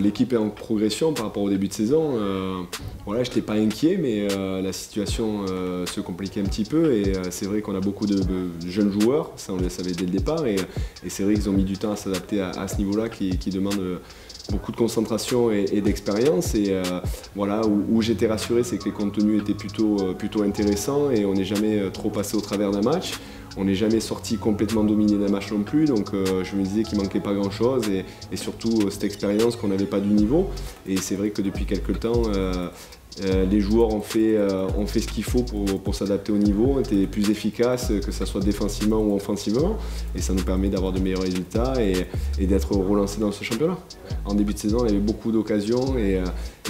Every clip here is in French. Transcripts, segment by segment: L'équipe est en progression par rapport au début de saison. Voilà, je n'étais pas inquiet, mais la situation se compliquait un petit peu. Et c'est vrai qu'on a beaucoup de jeunes joueurs, ça on le savait dès le départ. Et c'est vrai qu'ils ont mis du temps à s'adapter à ce niveau-là qui demande beaucoup de concentration et d'expérience. Et voilà, où j'étais rassuré, c'est que les contenus étaient plutôt intéressants et on n'est jamais trop passé au travers d'un match. On n'est jamais sorti complètement dominé d'un match non plus, donc je me disais qu'il ne manquait pas grand-chose et surtout cette expérience qu'on n'avait pas du niveau. Et c'est vrai que depuis quelques temps, les joueurs ont fait ce qu'il faut pour s'adapter au niveau, étaient plus efficaces, que ce soit défensivement ou offensivement. Et ça nous permet d'avoir de meilleurs résultats et d'être relancés dans ce championnat. En début de saison, on avait beaucoup d'occasions et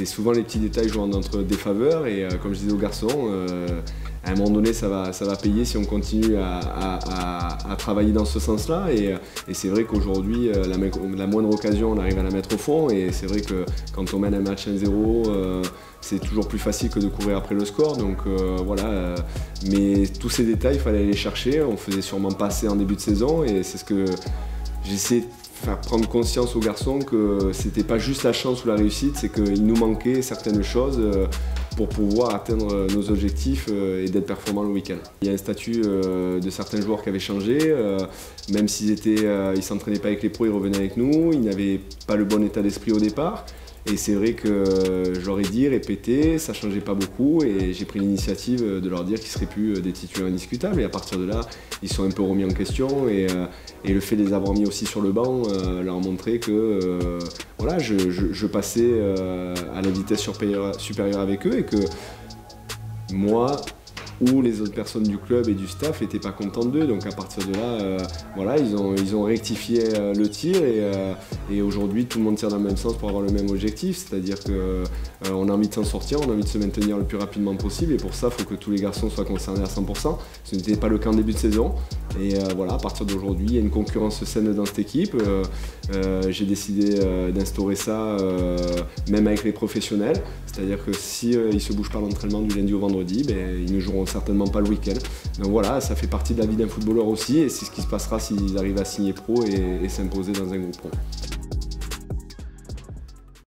souvent les petits détails jouant notre défaveur. Et comme je disais aux garçons, à un moment donné, ça va payer si on continue à travailler dans ce sens-là. Et c'est vrai qu'aujourd'hui, la moindre occasion, on arrive à la mettre au fond. Et c'est vrai que quand on mène un match 1-0, c'est toujours plus facile que de courir après le score. Donc voilà. Mais tous ces détails, il fallait les chercher. On faisait sûrement passer en début de saison. Et c'est ce que j'essayais de faire prendre conscience aux garçons, que c'était pas juste la chance ou la réussite, c'est qu'il nous manquait certaines choses pour pouvoir atteindre nos objectifs et d'être performants le week-end. Il y a un statut de certains joueurs qui avait changé, même s'ils s'entraînaient pas avec les pros, ils revenaient avec nous, ils n'avaient pas le bon état d'esprit au départ. Et c'est vrai que je leur ai dit, répété, ça changeait pas beaucoup et j'ai pris l'initiative de leur dire qu'ils seraient plus des titulaires indiscutables. Et à partir de là, ils sont un peu remis en question et le fait de les avoir mis aussi sur le banc leur montrait que voilà, je passais à la vitesse supérieure avec eux et que moi ou les autres personnes du club et du staff n'étaient pas contentes d'eux. Donc à partir de là, voilà, ils ont rectifié le tir et aujourd'hui tout le monde tire dans le même sens pour avoir le même objectif. C'est-à-dire qu'on a envie de s'en sortir, on a envie de se maintenir le plus rapidement possible et pour ça, il faut que tous les garçons soient concernés à 100%. Ce n'était pas le cas en début de saison. Et voilà, à partir d'aujourd'hui, il y a une concurrence saine dans cette équipe. J'ai décidé d'instaurer ça même avec les professionnels. C'est-à-dire que s'ils ne se bougent pas l'entraînement du lundi au vendredi, ben, ils ne joueront certainement pas le week-end. Donc voilà, ça fait partie de la vie d'un footballeur aussi et c'est ce qui se passera s'ils arrivent à signer pro et s'imposer dans un groupe pro.